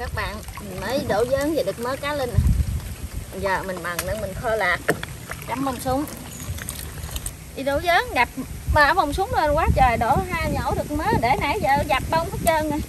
các bạn. Mình mới đổ dớn về được mớ cá linh. Giờ mình bằng để mình kho lạc, cắm bông súng. Đi đổ dớn gặp ba bông súng lên quá trời, đổ hai nhổ được mớ, để nãy giờ dập bông hết trơn rồi.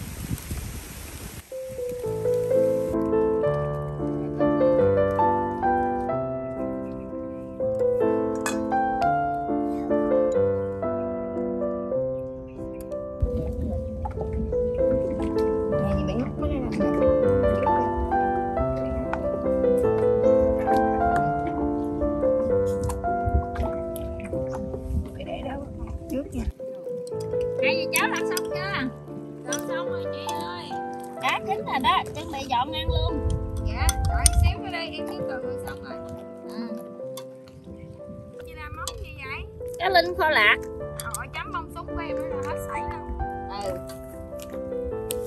Cá linh kho lạc. Trời chấm bông súng của em nó là hết sảy luôn. Ừ.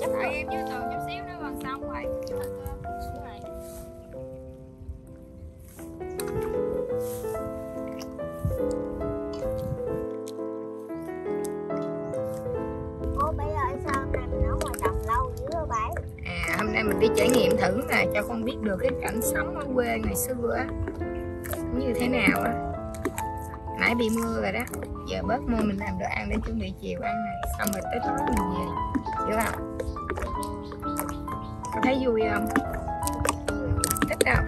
Chắc là em chưa tường chút xíu nữa còn xong rồi. Cô bé ơi sao này mình ở ngoài đồng lâu dữ vậy? À hôm nay mình đi trải nghiệm thử nè cho con biết được cái cảnh sống ở quê ngày xưa á như thế nào á. Nãy bị mưa rồi đó, giờ bớt mưa mình làm đồ ăn để chuẩn bị chiều ăn này, xong rồi tới tối mình về, hiểu không? Thấy vui không? Thích không?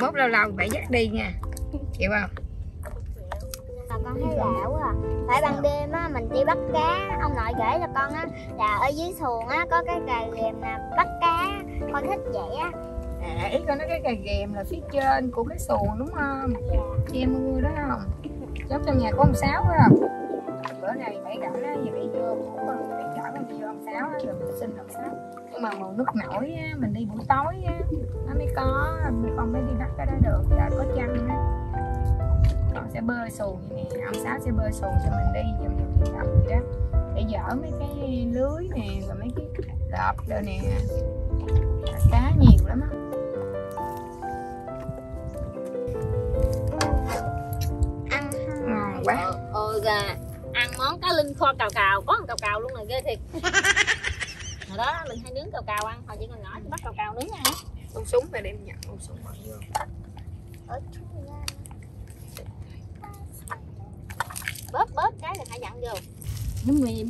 Mốt lâu lâu phải dắt đi nha, chịu không? Mà con thấy lạ quá à, phải ban đêm á mình đi bắt cá, ông nội kể cho con á là ở dưới xuồng á có cái cài ghềm nè bắt cá, con thích vậy á. À, ý con nói cái cài ghềm là phía trên của cái xuồng đúng không? Dạ. Che mưa đó không? Giống trong nhà có ông Sáu phải không? Bữa nay phải gặp nó về bị vô cũng con phải chở con đi vô ông Sáu rồi mình xin ông Sáu. Nhưng mà mùa nước nổi á, mình đi buổi tối á, nó mới có, con mới đi bắt cái đó được. Giờ có chăn á, con sẽ bơi xuồng vậy nè, ông Sáu sẽ bơi xuồng cho mình đi vòng vòng vòng vậy đó, để dỡ mấy cái lưới nè, rồi mấy cái lợp rồi nè, cá nhiều lắm á. Quá. Ôi gà, ăn món cá linh kho cào cào, có ăn cào cào luôn là ghê thiệt. Hồi đó mình hay nướng cào cào ăn, hồi chỉ còn nhỏ thì bắt cào cào nướng ăn. Con súng này đem nhận con súng bỏ vô. Bóp bóp cái này phải dặn vô. Nó mềm,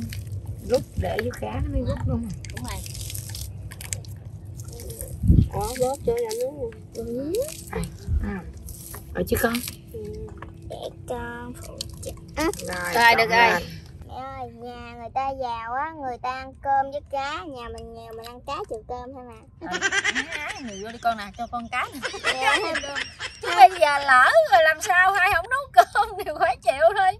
rút để vô cá nó mới rút luôn. Đúng rồi. Có bóp cho ra nướng luôn. Ừ. À, ở chứ con. Để con phụ trợ. Rồi được rồi. Mẹ ơi, nhà người ta giàu á, người ta ăn cơm với cá, nhà mình nghèo mình ăn cá chịu cơm thôi mà. Người vô đi con nè, cho con cá nè. Chứ bây giờ lỡ rồi làm sao hai không nấu cơm thì phải chịu thôi.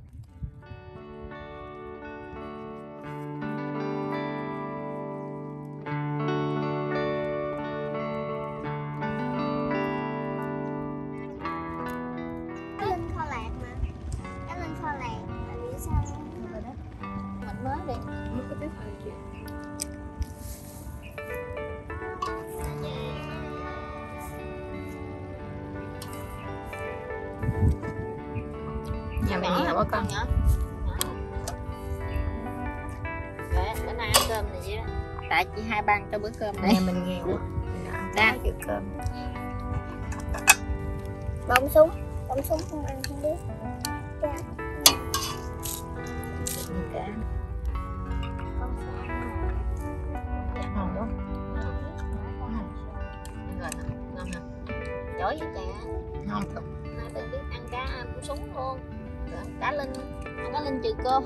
Nhà mẹ nghèo quá con nhở. Bữa nay ăn cơm này vậy đó. Tại chị hai ban cho bữa cơm này. Nhà mình nghèo quá. Đa chịu cơm. Bông súng không ăn không biết. Cá. Cá. Con sẽ ăn. Dạ ngon quá. Ngon hả? Ngon hả? Giỏi vậy cha. Ngon thật. Tôi biết ăn cá bông súng luôn. Cá linh, ăn cá linh trừ cơm.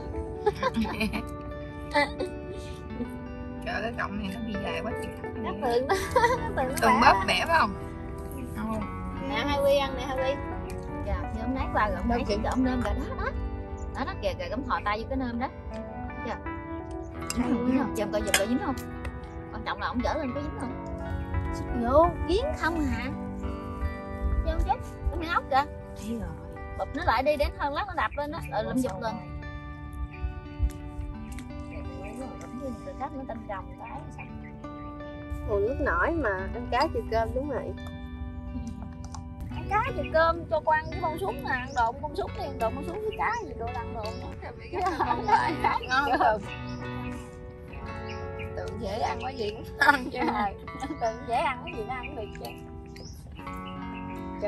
Trời cái cọng này nó bị dài quá chị. Nó thường đó. Từng bóp bẻ phải không? Không. Nè Hai Quy ăn nè Hai Quy. Dạ, như hôm nãy qua rồi, hôm nãy chị cho ông nêm rồi đó đó. Đó nó kìa kìa cắm thò tay vô cái nêm đó. Chưa? Cho em coi giùm coi dính không? Quan trọng là ông dở lên có dính không? Vô, kiến không hả? Chứ không chết. Cái ốc kìa. Thấy rồi. Bụp nó lại đi đến hơn lát nó đạp lên đó, rồi làm giật lên. Từ cách nó tinh trồng cái sao? Mùa nước nổi mà ăn cá chừa cơm đúng rồi. Ăn cá chừa cơm cho con ăn con súng nè, ăn độn con súng đi, độn con súng với cá gì đồ ăn độn. Ngon không? Tưởng dễ ăn cái gì cũng ăn chứ à. Tự dễ ăn cái gì nó ăn được chứ. Trừ